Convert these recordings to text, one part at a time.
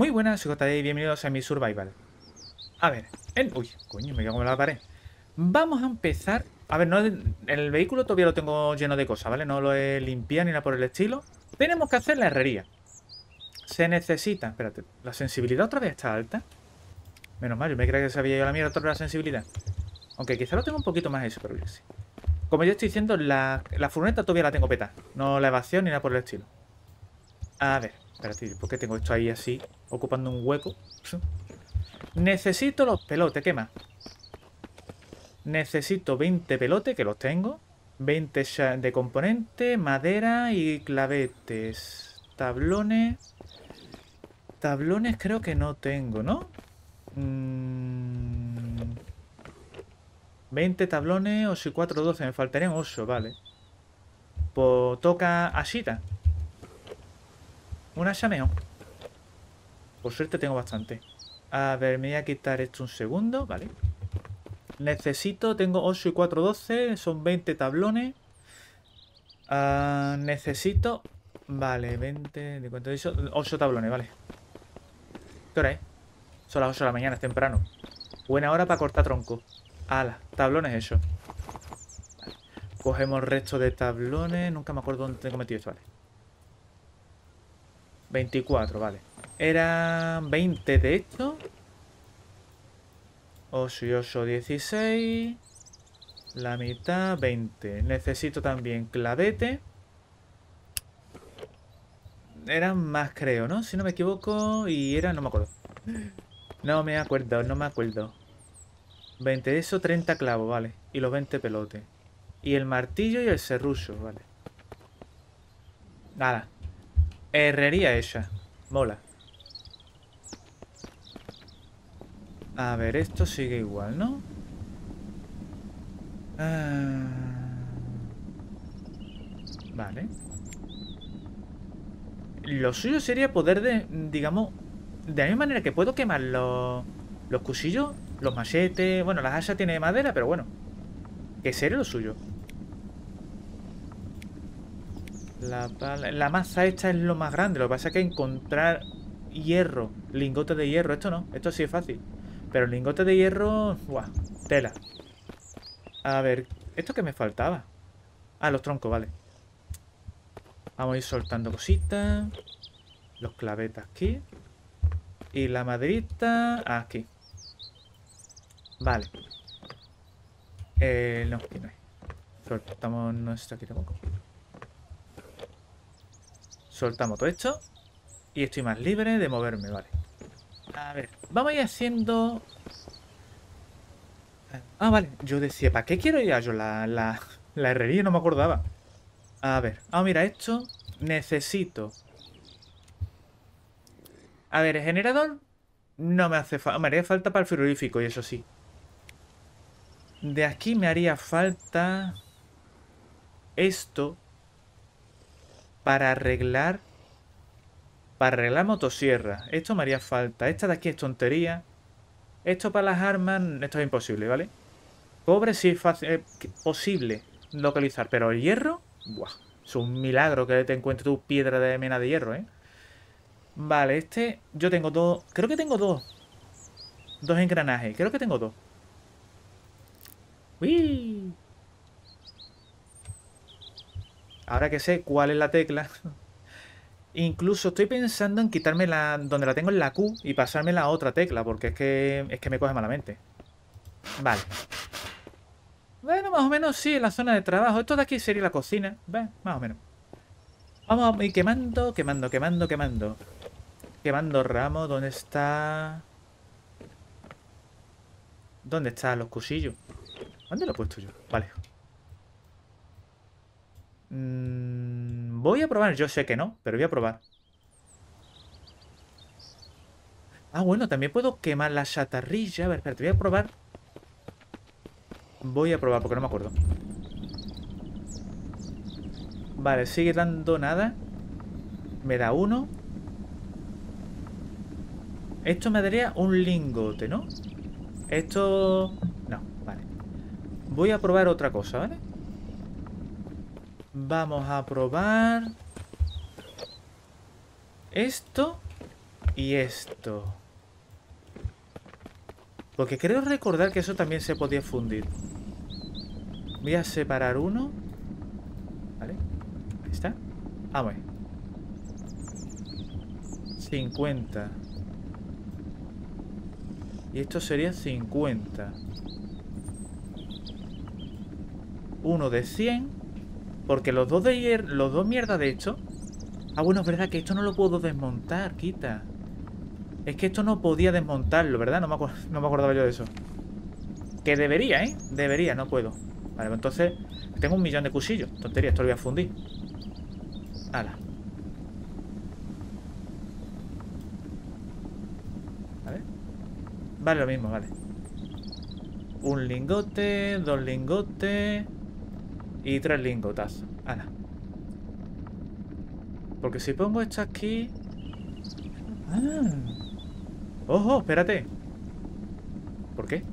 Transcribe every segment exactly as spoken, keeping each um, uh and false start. Muy buenas, soy JotaDe y bienvenidos a mi survival. A ver, en... uy, coño, me cago en la pared. Vamos a empezar... A ver, no, el vehículo todavía lo tengo lleno de cosas, ¿vale? No lo he limpiado ni nada por el estilo. Tenemos que hacer la herrería. Se necesita... Espérate, la sensibilidad otra vez está alta. Menos mal, yo me creía que sabía yo la mierda otra vez la sensibilidad. Aunque quizá lo tengo un poquito más eso, pero yo sí. Como yo estoy diciendo, la, la furgoneta todavía la tengo petada. No la evasión ni nada por el estilo. A ver, espérate, ¿por qué tengo esto ahí así, ocupando un hueco? Necesito los pelotes, ¿qué más? Necesito veinte pelotes, que los tengo. veinte de componente, madera y clavetes. Tablones. Tablones creo que no tengo, ¿no? Mm... veinte tablones, ocho y cuatro, doce. Me faltarían ocho, vale. Pues toca asita. Una chameón. Por suerte tengo bastante. A ver, me voy a quitar esto un segundo. Vale. Necesito, tengo ocho y cuatro, doce. Son veinte tablones. Uh, necesito... Vale, veinte... ¿De cuánto he dicho? ocho tablones, vale. ¿Qué hora es? Son las ocho de la mañana, es temprano. Buena hora para cortar tronco. Ala, tablones eso. Vale. Cogemos el resto de tablones. Nunca me acuerdo dónde tengo metido esto, vale. veinticuatro, vale. Eran veinte de esto. ocho y ocho, dieciséis. La mitad, veinte. Necesito también clavete. Eran más, creo, ¿no? Si no me equivoco. Y eran, no me acuerdo. No me acuerdo, no me acuerdo. veinte de eso, treinta clavos, vale. Y los veinte pelotes. Y el martillo y el serrucho, vale. Nada. Herrería esa. Mola. A ver, esto sigue igual, ¿no? Ah... Vale. Lo suyo sería poder, de, digamos, de la misma manera que puedo quemar los, los cuchillos, los machetes... Bueno, las hachas tienen madera, pero bueno. Que sería lo suyo. La, la, la masa esta es lo más grande. Lo que pasa es que encontrar hierro, lingotes de hierro, esto no, esto sí es fácil. Pero lingotes de hierro, ¡buah! Tela. A ver, ¿esto qué me faltaba? Ah, los troncos, vale. Vamos a ir soltando cositas. Los clavetas aquí. Y la maderita aquí. Vale. Eh, no, aquí no hay. Soltamos, no está aquí tampoco. Soltamos todo esto. Y estoy más libre de moverme, vale. A ver, vamos a ir haciendo... Ah, vale. Yo decía, ¿para qué quiero ir a yo la, la, la herrería? No me acordaba. A ver. Ah, mira, esto necesito. A ver, el generador no me hace falta. Me haría falta para el frigorífico, y eso sí. De aquí me haría falta... Esto... Para arreglar... Para arreglar motosierra. Esto me haría falta. Esta de aquí es tontería. Esto para las armas... Esto es imposible, ¿vale? Cobre sí es fácil, eh, posible localizar. Pero el hierro... Buah. Es un milagro que te encuentres tu piedra de mena de hierro, ¿eh? Vale, este... Yo tengo dos... Creo que tengo dos. Dos engranajes. Creo que tengo dos. ¡Uy! Ahora que sé cuál es la tecla. Incluso estoy pensando en quitarme la donde la tengo en la Q y pasarme la otra tecla, porque es que es que me coge malamente. Vale. Bueno, más o menos sí, en la zona de trabajo. Esto de aquí sería la cocina. ¿Ves? Más o menos. Vamos a ir quemando, quemando, quemando, quemando. Quemando ramos. ¿Dónde está? ¿Dónde están los cuchillos? ¿Dónde lo he puesto yo? Vale. Voy a probar, yo sé que no, pero voy a probar. Ah, bueno, también puedo quemar la chatarrilla. A ver, espérate, voy a probar. Voy a probar, porque no me acuerdo. Vale, sigue dando nada. Me da uno. Esto me daría un lingote, ¿no? Esto... No, vale. Voy a probar otra cosa, ¿vale? Vamos a probar... Esto... Y esto. Porque creo recordar que eso también se podía fundir. Voy a separar uno. Vale. Ahí está. Ah, bueno. cincuenta. Y esto sería cincuenta. Uno de cien. Porque los dos de hier los dos mierda de esto. Ah, bueno, es verdad que esto no lo puedo desmontar, quita. Es que esto no podía desmontarlo, ¿verdad? No me, no me acordaba yo de eso. Que debería, ¿eh? Debería, no puedo. Vale, entonces tengo un millón de cuchillos. Tontería, esto lo voy a fundir. Ala. Vale. Vale, lo mismo, vale. Un lingote, dos lingotes y tres lingotas. Ala. Porque si pongo esto aquí... Ah. ¡Ojo! Espérate. ¿Por qué?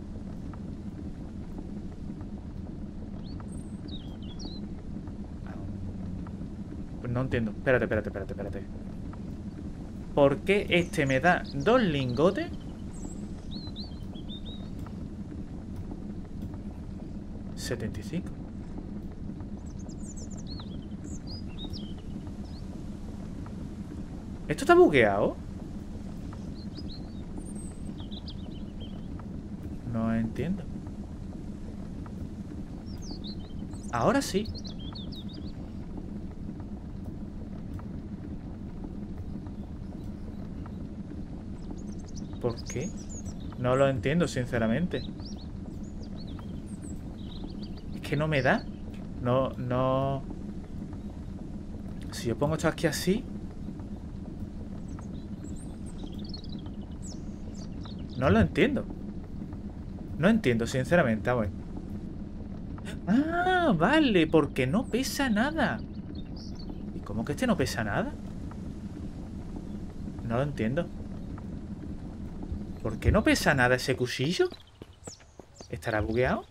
Pues no entiendo. Espérate, espérate, espérate, espérate. ¿Por qué este me da dos lingotes? setenta y cinco. ¿Esto está bugueado? No entiendo. Ahora sí. ¿Por qué? No lo entiendo, sinceramente. Es que no me da. No, no... Si yo pongo esto aquí así... No lo entiendo. No entiendo, sinceramente. Ah, bueno. Ah, vale, porque no pesa nada. ¿Y cómo que este no pesa nada? No lo entiendo. ¿Por qué no pesa nada ese cuchillo? ¿Estará bugueado?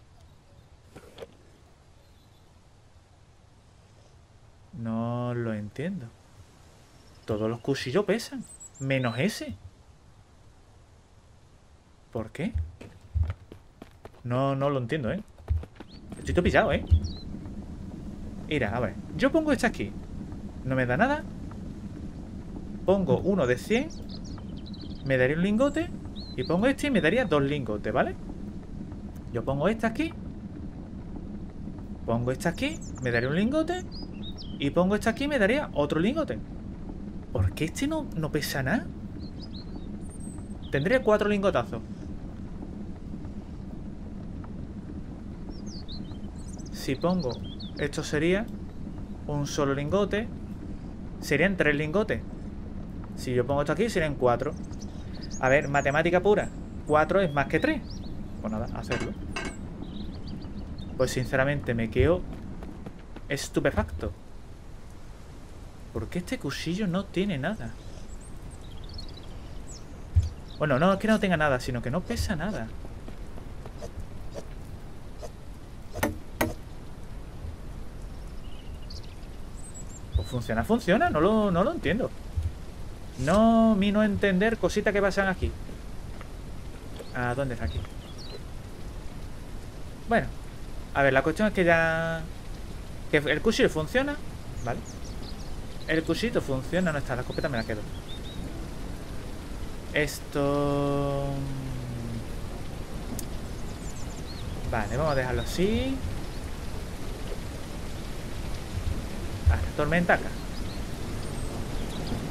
No lo entiendo. Todos los cuchillos pesan, menos ese. ¿Por qué? No, no lo entiendo, ¿eh? Estoy todo pillado, ¿eh? Mira, a ver. Yo pongo esta aquí. No me da nada. Pongo uno de cien. Me daría un lingote. Y pongo este y me daría dos lingotes, ¿vale? Yo pongo esta aquí. Pongo esta aquí. Me daría un lingote. Y pongo esta aquí y me daría otro lingote. ¿Por qué este no, no pesa nada? Tendría cuatro lingotazos. Si pongo... Esto sería un solo lingote. Serían tres lingotes. Si yo pongo esto aquí, serían cuatro. A ver, matemática pura. Cuatro es más que tres. Pues nada, hacerlo. Pues sinceramente me quedo estupefacto. Porque este cuchillo no tiene nada. Bueno, no es que no tenga nada, sino que no pesa nada. Funciona, funciona, no lo, no lo entiendo. No, mi no entender cositas que pasan aquí. ¿A dónde está aquí? Bueno, a ver, la cuestión es que ya... Que el cuchillo funciona, ¿vale? El cuchillo funciona, no está, la escopeta me la quedo. Esto... Vale, vamos a dejarlo así. Tormenta acá.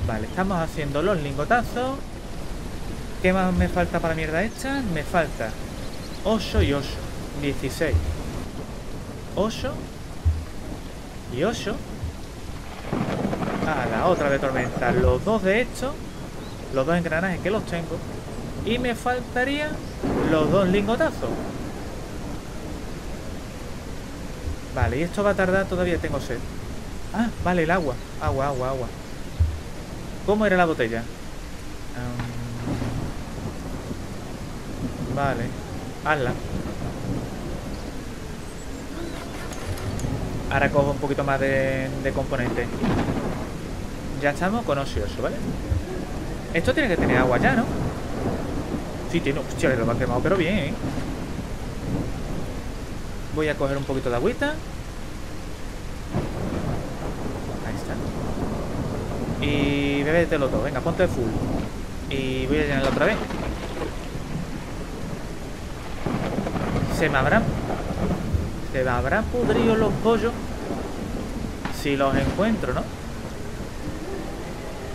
Vale, estamos haciendo los lingotazos. ¿Qué más me falta para mierda esta? Me falta ocho y ocho. dieciséis. ocho y ocho. Ah, la otra de tormenta. Los dos de estos. Los dos engranajes que los tengo. Y me faltarían los dos lingotazos. Vale, y esto va a tardar. Todavía tengo sed. Ah, vale, el agua. Agua, agua, agua. ¿Cómo era la botella? Um... Vale. Hazla. Ahora cojo un poquito más de, de componentes. Ya estamos con ocho y ocho, ¿vale? Esto tiene que tener agua ya, ¿no? Sí, tiene. Hostia, lo ha quemado, pero bien, ¿eh? Voy a coger un poquito de agüita. Ahí está. Y bébetelo todo. Venga, ponte full. Y voy a llenarlo otra vez. Se me habrán... Se me habrán podrido los pollos. Si los encuentro, ¿no?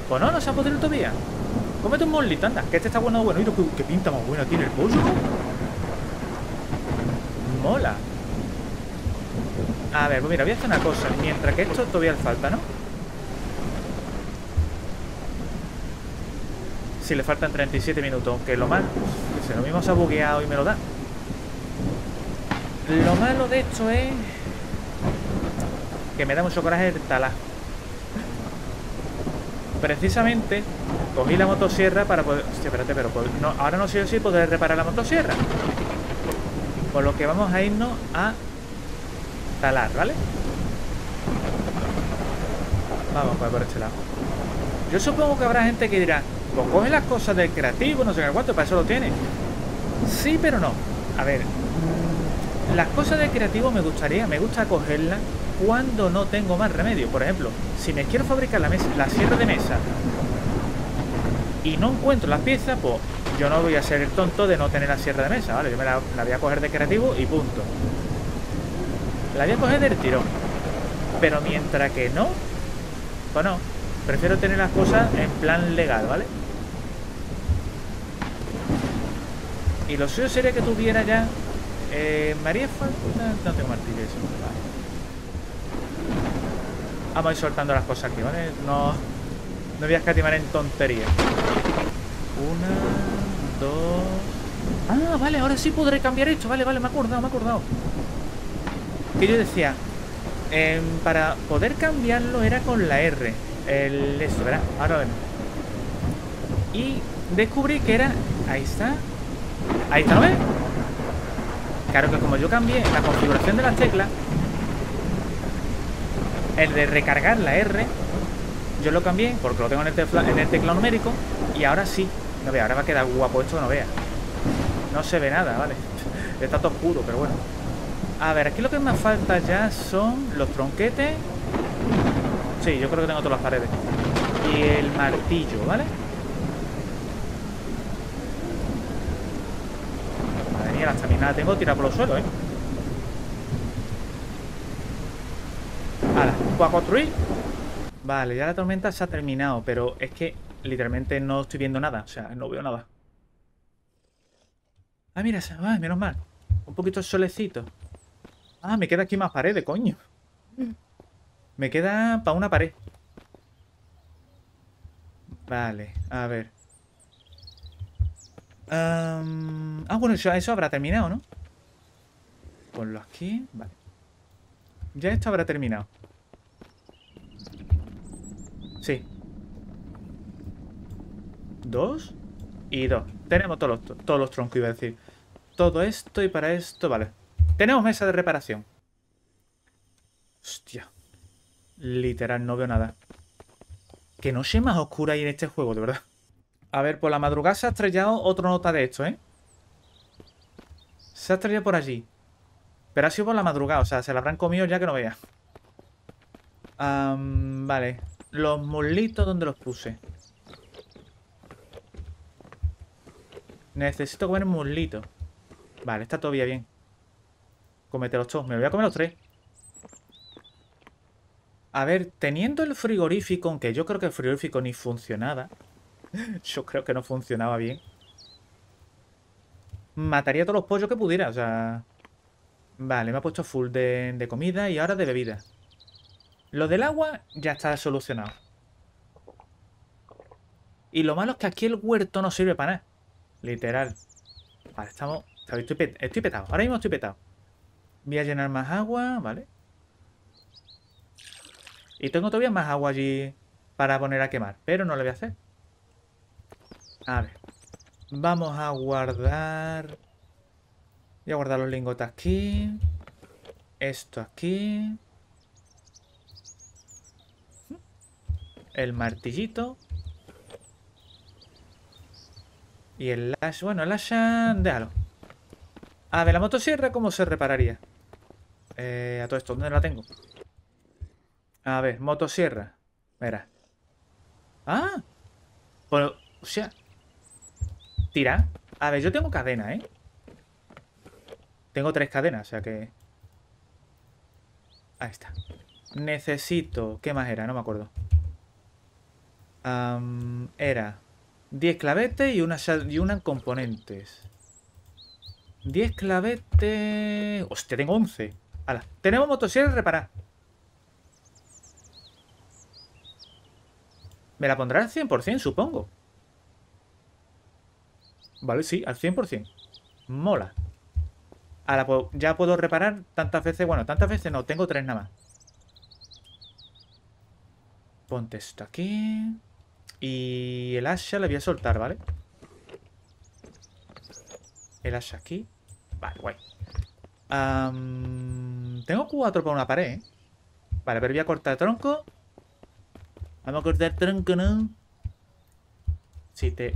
Pues no, no se han podrido todavía. Cómete un molito, anda. Que este está bueno, bueno. Mira qué pinta más buena tiene el pollo. Mola. A ver, pues mira, voy a hacer una cosa. Mientras que esto todavía le falta, ¿no? Si le faltan treinta y siete minutos. Aunque lo malo... Pues, que se lo mismo se ha bugueado y me lo da. Lo malo de esto es... que me da mucho coraje el talar. Precisamente cogí la motosierra para poder... Hostia, espérate, pero poder... no, ahora no sé si poder reparar la motosierra. Por lo que vamos a irnos a talar, ¿vale? Vamos pues por este lado. Yo supongo que habrá gente que dirá, pues coge las cosas del creativo, no sé qué cuánto, para eso lo tiene. Sí, pero no. A ver, las cosas del creativo me gustaría, me gusta cogerlas cuando no tengo más remedio. Por ejemplo, si me quiero fabricar la, mesa, la sierra de mesa y no encuentro las piezas, pues yo no voy a ser el tonto de no tener la sierra de mesa, ¿vale? Yo me la, la voy a coger de creativo y punto. La voy a coger del tirón. Pero mientras que no, pues no. Prefiero tener las cosas en plan legal, ¿vale? Y lo suyo sería que tuviera ya... Eh, me haría falta... No tengo martillo eso, vale. Vamos a ir soltando las cosas aquí, ¿vale? No, no voy a escatimar en tonterías. Una, dos... Ah, vale, ahora sí podré cambiar esto. Vale, vale, me he acordado, me he acordado. Que yo decía... Eh, para poder cambiarlo era con la R. El... Eso, ¿verdad? Ahora ven. Y descubrí que era... Ahí está. Ahí está, ¿no ves? Claro que como yo cambié la configuración de las teclas... El de recargar la R, yo lo cambié porque lo tengo en el, tecla, en el teclado numérico. Y ahora sí. No vea, ahora va a quedar guapo esto, no vea. No se ve nada, ¿vale? Está todo oscuro, pero bueno. A ver, aquí lo que más falta ya son los tronquetes. Sí, yo creo que tengo todas las paredes. Y el martillo, ¿vale? Madre mía, la estamina tengo tirada por los suelos, ¿eh? A construir. Vale, ya la tormenta se ha terminado, pero es que literalmente no estoy viendo nada, o sea, no veo nada. Ah, mira, ah, menos mal. Un poquito de solecito. Ah, me queda aquí más paredes, coño. Me queda para una pared. Vale, a ver. Um, ah, bueno, eso, eso habrá terminado, ¿no? Ponlo aquí, vale. Ya esto habrá terminado. Sí. Dos y dos. Tenemos todos los, todos los troncos, iba a decir. Todo esto y para esto, vale. Tenemos mesa de reparación. Hostia. Literal, no veo nada. Que noche más oscura hay en este juego, de verdad. A ver, por la madrugada se ha estrellado otra nota de esto, ¿eh? Se ha estrellado por allí. Pero ha sido por la madrugada, o sea, se la habrán comido ya que no veas. Um, vale. Los muslitos, ¿dónde los puse? Necesito comer muslitos. Vale, está todavía bien. Cómetelos todos. Me voy a comer los tres. A ver, teniendo el frigorífico, aunque yo creo que el frigorífico ni funcionaba. Yo creo que no funcionaba bien. Mataría a todos los pollos que pudiera, o sea... Vale, me ha puesto full de, de comida y ahora de bebida. Lo del agua ya está solucionado. Y lo malo es que aquí el huerto no sirve para nada. Literal. Vale, estamos... Estoy, pet, estoy petado. Ahora mismo estoy petado. Voy a llenar más agua, ¿vale? Y tengo todavía más agua allí para poner a quemar. Pero no lo voy a hacer. A ver. Vamos a guardar... Voy a guardar los lingotes aquí. Esto aquí. El martillito. Y el Lash... Bueno, el Lash... Déjalo. A ver, la motosierra, ¿cómo se repararía? Eh, a todo esto, ¿dónde la tengo? A ver, motosierra. Mira. ¡Ah! Bueno, o sea... Tira. A ver, yo tengo cadena, ¿eh? Tengo tres cadenas, o sea que... Ahí está. Necesito... ¿Qué más era? No me acuerdo. Um, era... diez clavetes y una, y una componentes. diez clavetes... Hostia, tengo once. Ala, tenemos motosierra reparada. Me la pondrá al cien por cien, supongo. Vale, sí, al cien por cien. Mola. Ahora pues, ya puedo reparar tantas veces... Bueno, tantas veces no, tengo tres nada más. Ponte esto aquí. Y el hacha le voy a soltar, ¿vale? El hacha aquí. Vale, guay. Um, tengo cuatro para una pared, ¿eh? Vale, pero voy a cortar el tronco. Vamos a cortar el tronco, ¿no? Si te...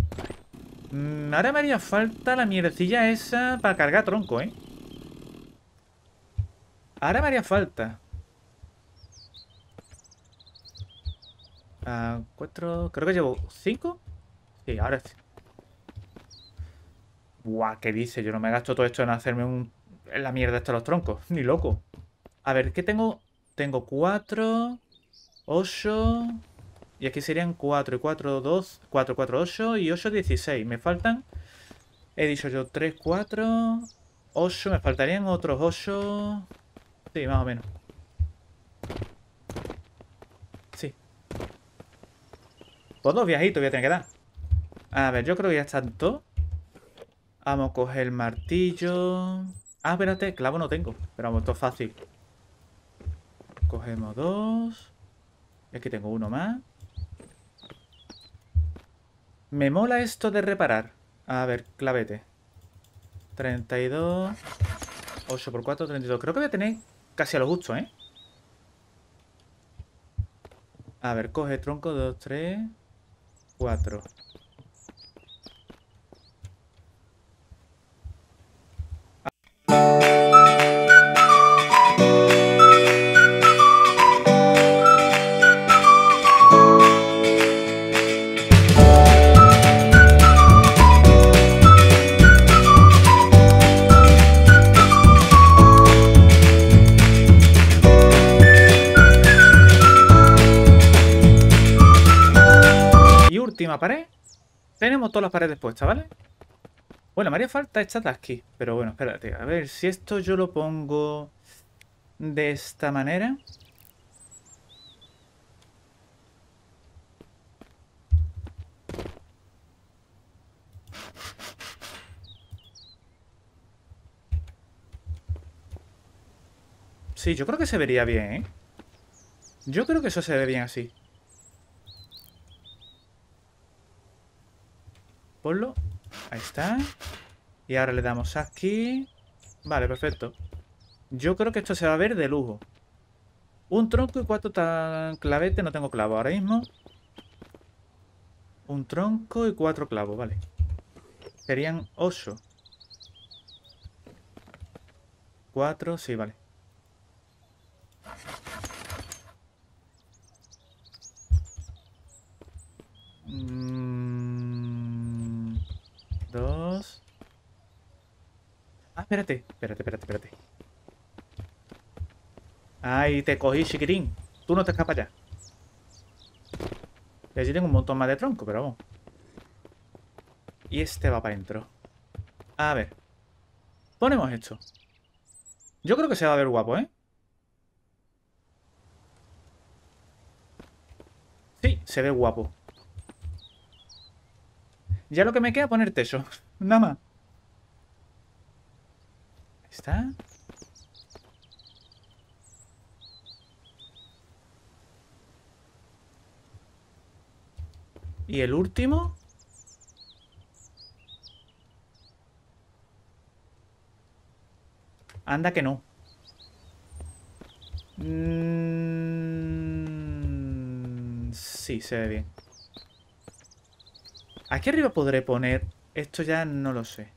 Ahora me haría falta la mierdecilla esa para cargar tronco, ¿eh? Ahora me haría falta. Ah, cuatro... Creo que llevo cinco. Sí, ahora sí. Buah, ¿qué dice? Yo no me gasto todo esto en hacerme un... en la mierda hasta los troncos. Ni loco. A ver, ¿qué tengo? Tengo cuatro... ocho... Y aquí serían cuatro, cuatro, dos, cuatro, cuatro, ocho y ocho, dieciséis. Me faltan, he dicho yo, tres, cuatro, ocho. Me faltarían otros ocho. Sí, más o menos. Sí. Pues dos viajitos voy a tener que dar. A ver, yo creo que ya están todos. Vamos a coger el martillo. Ah, espérate, clavo no tengo. Pero vamos, esto es fácil. Cogemos dos. Y aquí tengo uno más. Me mola esto de reparar. A ver, clavete. treinta y dos. ocho por cuatro, treinta y dos. Creo que voy a tener casi a lo justo, ¿eh? A ver, coge tronco. dos, tres, cuatro. Pared. Tenemos todas las paredes puestas, ¿vale? Bueno, me haría falta esta de aquí. Pero bueno, espérate. A ver, si esto yo lo pongo de esta manera. Sí, yo creo que se vería bien, ¿eh? Yo creo que eso se ve bien así. Ponlo. Ahí está. Y ahora le damos aquí. Vale, perfecto. Yo creo que esto se va a ver de lujo. Un tronco y cuatro clavetes. No tengo clavo ahora mismo. Un tronco y cuatro clavos, vale. Serían ocho. Cuatro, sí, vale. Mmm... Dos. Ah, espérate, espérate, espérate, espérate. Ay, te cogí, chiquitín. Tú no te escapas ya. Y allí tengo un montón más de tronco, pero vamos. Y este va para adentro. A ver. Ponemos esto. Yo creo que se va a ver guapo, ¿eh? Sí, se ve guapo. Ya lo que me queda es poner techo. Nada más. Ahí está. Y el último. Anda que no. Mm... Sí, se ve bien. Aquí arriba podré poner Esto ya no lo sé.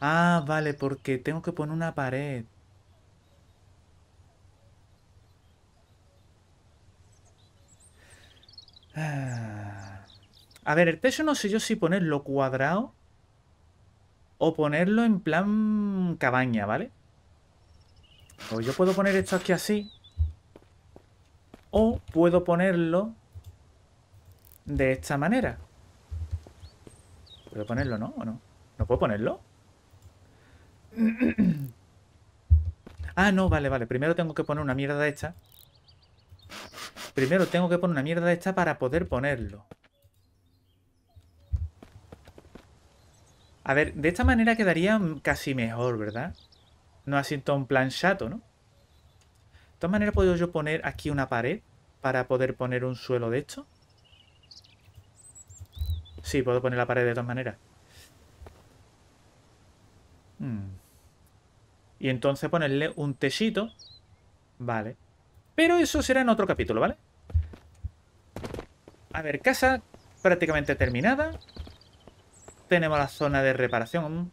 Ah, vale, porque tengo que poner una pared. A ver, el techo no sé yo si ponerlo cuadrado o ponerlo en plan cabaña, ¿vale? O yo puedo poner esto aquí así o puedo ponerlo de esta manera. ¿Puedo ponerlo, no? ¿O no? ¿No puedo ponerlo? Ah, no, vale, vale. Primero tengo que poner una mierda de esta. Primero tengo que poner una mierda de esta para poder ponerlo. A ver, de esta manera quedaría casi mejor, ¿verdad? No así en todo un plan chato, ¿no? De todas maneras, ¿puedo yo poner aquí una pared para poder poner un suelo de esto? Sí, puedo poner la pared de todas maneras. Hmm. Y entonces ponerle un techito. Vale. Pero eso será en otro capítulo, ¿vale? A ver, casa prácticamente terminada. Tenemos la zona de reparación.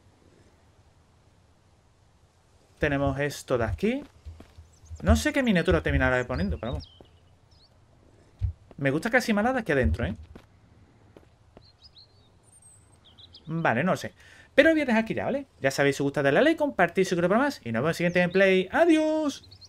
Tenemos esto de aquí. No sé qué miniatura terminará de poniendo, pero vamos. Me gusta casi maladas que adentro, ¿eh? Vale, no lo sé. Pero voy a dejar aquí ya, ¿vale? Ya sabéis, si os gusta darle a like, compartir, suscribiros para más. Y nos vemos en el siguiente gameplay. ¡Adiós!